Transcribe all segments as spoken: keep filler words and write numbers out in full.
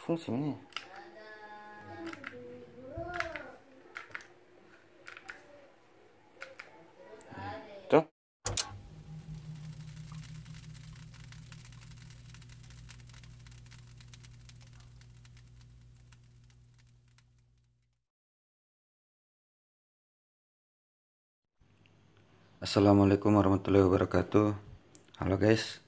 fungsinya. Tuh. Assalamualaikum warahmatullahi wabarakatuh. Halo guys,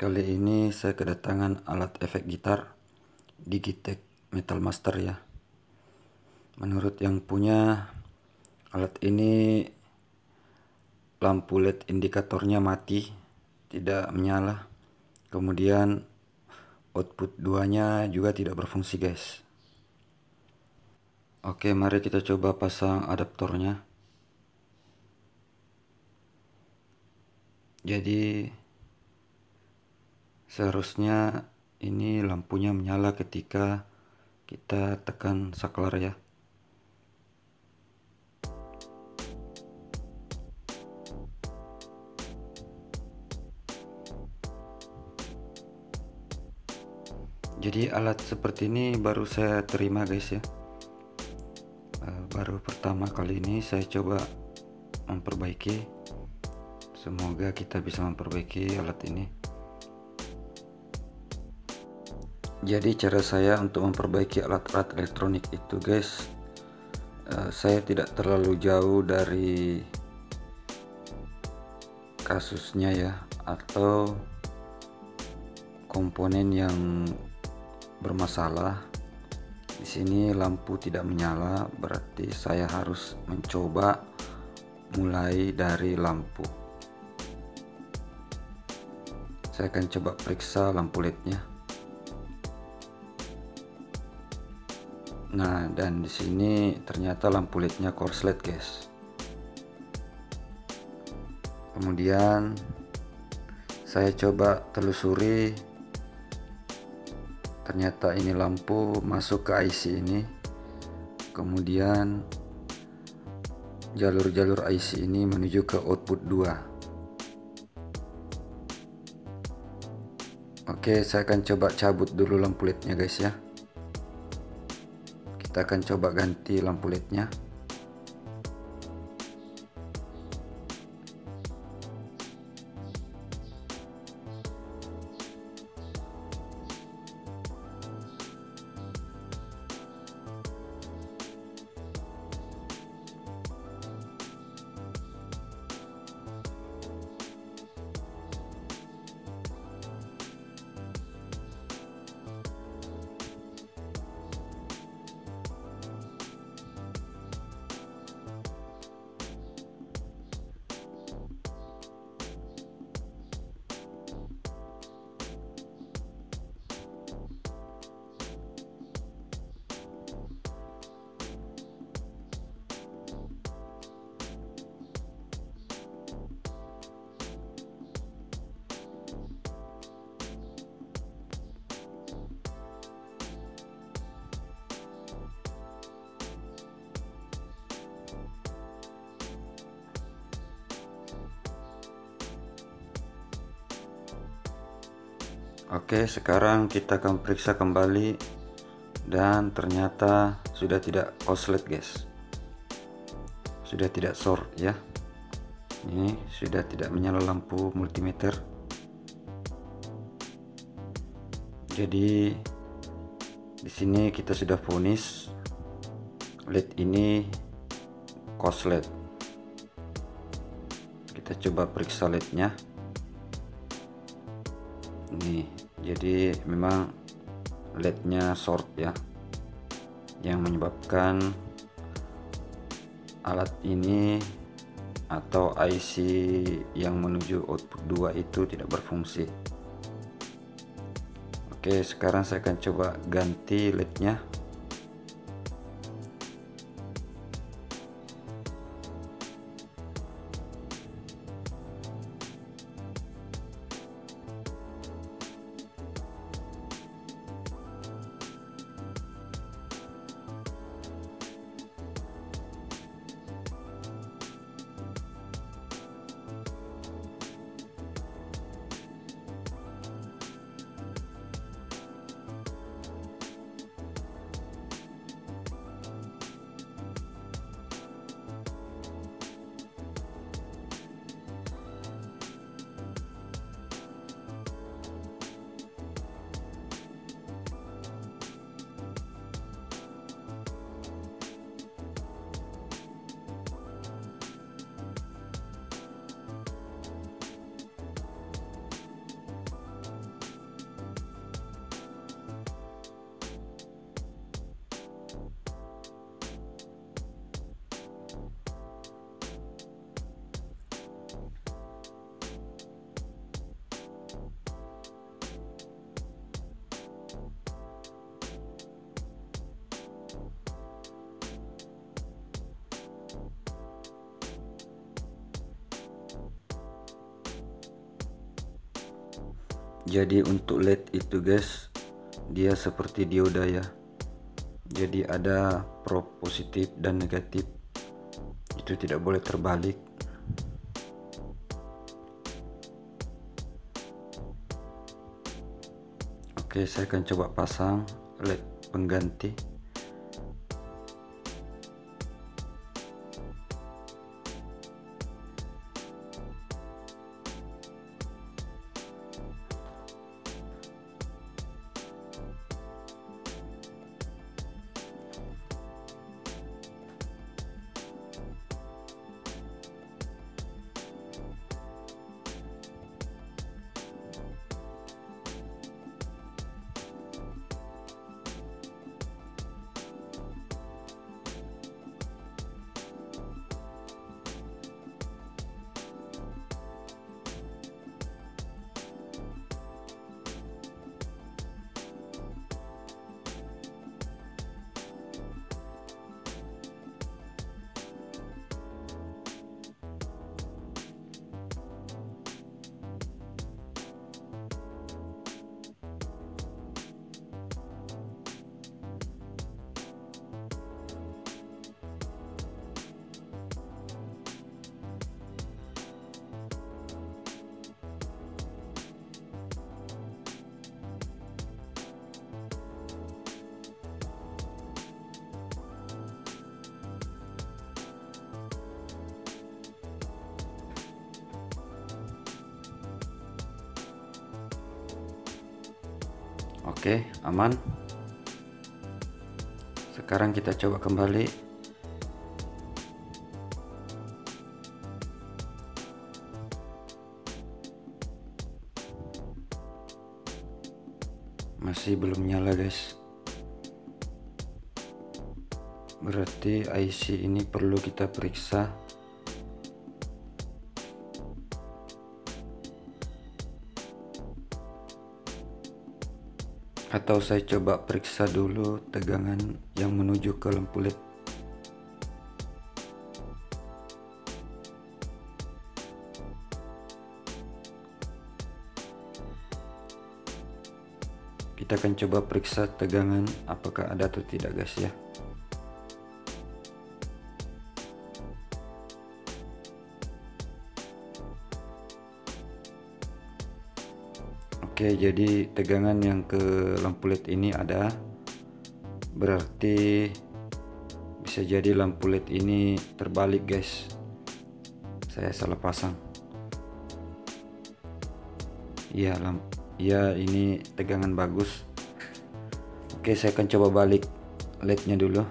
kali ini saya kedatangan alat efek gitar Digitech Metal Master ya. Menurut yang punya alat ini, lampu L E D indikatornya mati, tidak menyala. Kemudian output duanya juga tidak berfungsi guys. Oke, mari kita coba pasang adaptornya. Jadi seharusnya ini lampunya menyala ketika kita tekan saklar ya. Jadi alat seperti ini baru saya terima guys ya. Baru pertama kali ini saya coba memperbaiki. Semoga kita bisa memperbaiki alat ini. Jadi cara saya untuk memperbaiki alat-alat elektronik itu guys, uh, saya tidak terlalu jauh dari kasusnya ya, atau komponen yang bermasalah. Di sini lampu tidak menyala, berarti saya harus mencoba mulai dari lampu. Saya akan coba periksa lampu L E D-nya. Nah, dan di sini ternyata lampu L E D-nya korslet, guys. Kemudian saya coba telusuri, ternyata ini lampu masuk ke I C ini. Kemudian jalur-jalur I C ini menuju ke output dua. Oke, saya akan coba cabut dulu lampu L E D-nya, guys ya. Kita akan coba ganti lampu L E D-nya. Oke, sekarang kita akan periksa kembali dan ternyata sudah tidak korslet guys, sudah tidak short ya. Ini sudah tidak menyala lampu multimeter. Jadi di sini kita sudah vonis L E D ini korslet. Kita coba periksa L E D-nya. Nih, jadi memang L E D-nya short ya, yang menyebabkan alat ini atau I C yang menuju output dua itu tidak berfungsi. Oke, sekarang saya akan coba ganti L E D-nya. Jadi untuk L E D itu guys, dia seperti dioda ya, jadi ada pro positif dan negatif, itu tidak boleh terbalik. Oke, saya akan coba pasang L E D pengganti. Oke, aman. Sekarang kita coba kembali. Masih belum nyala guys, berarti I C ini perlu kita periksa. Atau saya coba periksa dulu tegangan yang menuju ke lampu L E D. Kita akan coba periksa tegangan apakah ada atau tidak guys ya. Oke, jadi tegangan yang ke lampu L E D ini ada, berarti bisa jadi lampu L E D ini terbalik guys, saya salah pasang. Iya, lampu ya, ini tegangan bagus. Oke, saya akan coba balik L E D-nya dulu.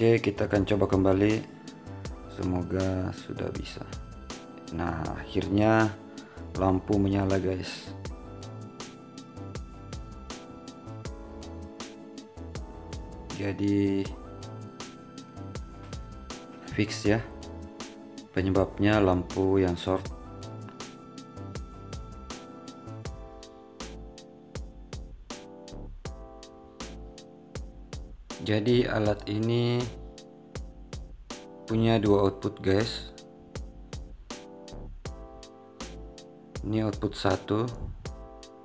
Oke, kita akan coba kembali, semoga sudah bisa. Nah, akhirnya lampu menyala guys. Jadi fix ya, penyebabnya lampu yang short. Jadi alat ini punya dua output guys. Ini output satu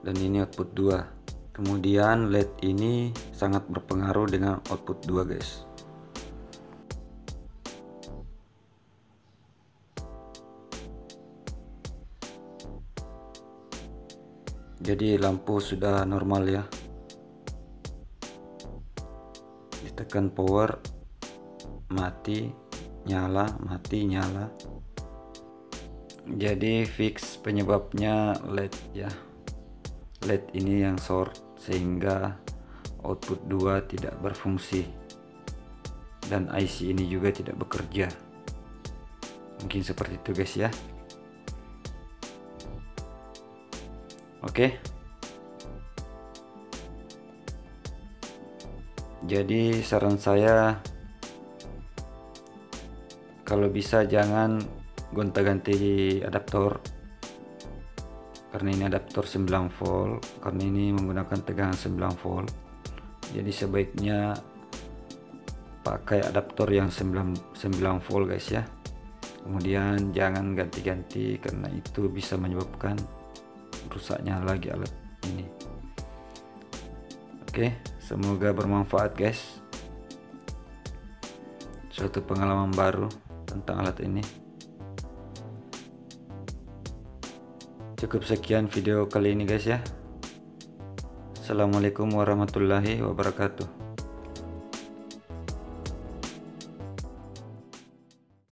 dan ini output dua. Kemudian L E D ini sangat berpengaruh dengan output dua guys. Jadi lampu sudah normal ya. Tekan power, mati, nyala, mati, nyala. Jadi fix penyebabnya L E D ya, L E D ini yang short sehingga output dua tidak berfungsi dan I C ini juga tidak bekerja. Mungkin seperti itu guys ya. Oke, jadi saran saya kalau bisa jangan gonta-ganti adaptor, karena ini adaptor sembilan volt, karena ini menggunakan tegangan sembilan volt. Jadi sebaiknya pakai adaptor yang sembilan volt guys ya. Kemudian jangan ganti-ganti karena itu bisa menyebabkan rusaknya lagi alat ini. Oke, semoga bermanfaat guys, suatu pengalaman baru tentang alat ini. Cukup sekian video kali ini guys ya. Assalamualaikum warahmatullahi wabarakatuh.